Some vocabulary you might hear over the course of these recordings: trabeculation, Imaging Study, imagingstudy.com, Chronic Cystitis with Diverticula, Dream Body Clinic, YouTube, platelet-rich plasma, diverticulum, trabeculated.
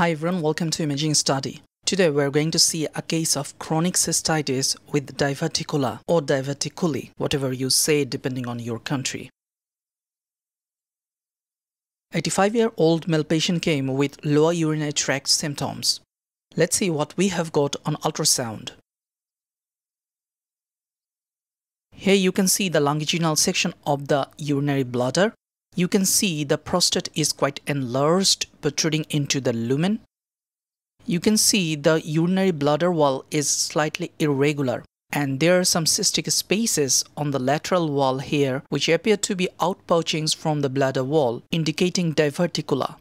Hi everyone, welcome to Imaging Study. Today we are going to see a case of chronic cystitis with diverticula or diverticuli, whatever you say depending on your country. 85-year-old male patient came with lower urinary tract symptoms. Let's see what we have got on ultrasound. Here you can see the longitudinal section of the urinary bladder. You can see the prostate is quite enlarged, protruding into the lumen. You can see the urinary bladder wall is slightly irregular, and there are some cystic spaces on the lateral wall here which appear to be outpouchings from the bladder wall, indicating diverticula.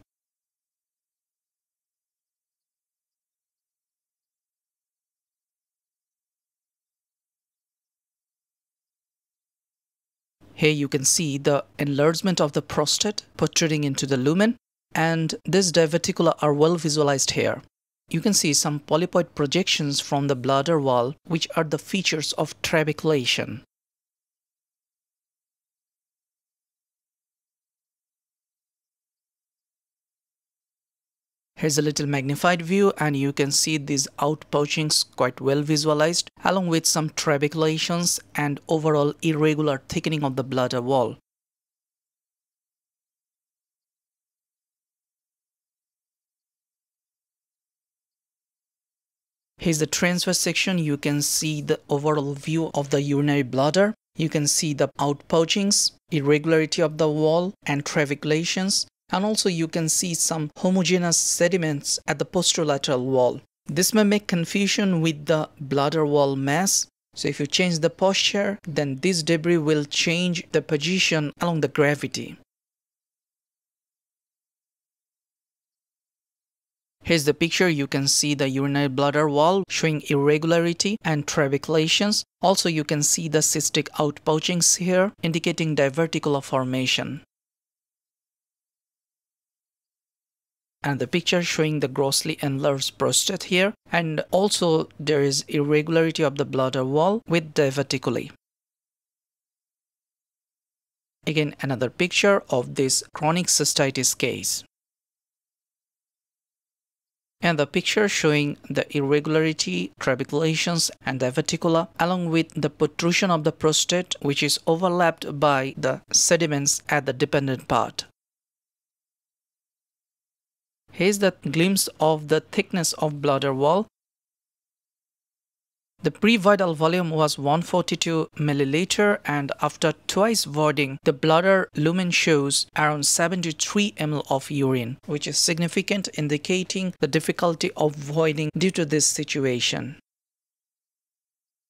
Here you can see the enlargement of the prostate protruding into the lumen, and these diverticula are well visualized here. You can see some polypoid projections from the bladder wall, which are the features of trabeculation. Here's a little magnified view, and you can see these outpouchings quite well visualized, along with some trabeculations and overall irregular thickening of the bladder wall. Here's the transverse section. You can see the overall view of the urinary bladder. You can see the outpouchings, irregularity of the wall, and trabeculations. And also you can see some homogeneous sediments at the posterolateral wall. This may make confusion with the bladder wall mass. So if you change the posture, then this debris will change the position along the gravity. Here's the picture. You can see the urinary bladder wall showing irregularity and trabeculations. Also you can see the cystic outpouchings here, indicating diverticular formation. And the picture showing the grossly enlarged prostate here, and also there is irregularity of the bladder wall with diverticuli. Again, another picture of this chronic cystitis case. And the picture showing the irregularity, trabeculations and diverticula, along with the protrusion of the prostate, which is overlapped by the sediments at the dependent part. Here's the glimpse of the thickness of bladder wall. The pre-voidal volume was 142 milliliter, and after twice voiding, the bladder lumen shows around 73 ml of urine, which is significant, indicating the difficulty of voiding due to this situation.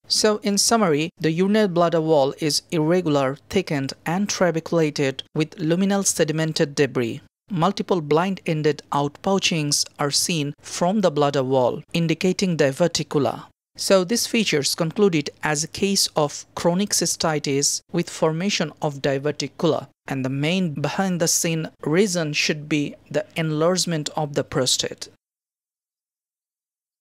So in summary, the urinary bladder wall is irregular, thickened and trabeculated with luminal sedimented debris. Multiple blind-ended outpouchings are seen from the bladder wall, indicating diverticula. So these features concluded as a case of chronic cystitis with formation of diverticula, and the main behind-the-scene reason should be the enlargement of the prostate.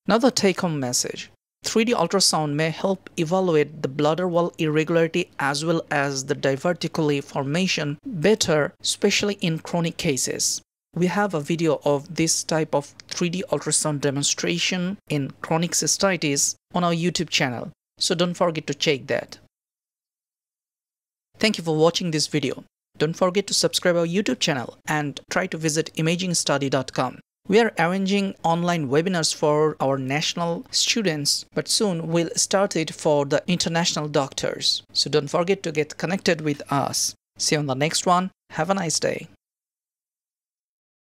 Now the take-home message. 3D ultrasound may help evaluate the bladder wall irregularity as well as the diverticuli formation better, especially in chronic cases. We have a video of this type of 3D ultrasound demonstration in chronic cystitis on our YouTube channel, so don't forget to check that. Thank you for watching this video. Don't forget to subscribe our YouTube channel and try to visit imagingstudy.com. We are arranging online webinars for our national students, but soon we'll start it for the international doctors. So don't forget to get connected with us. See you on the next one. Have a nice day.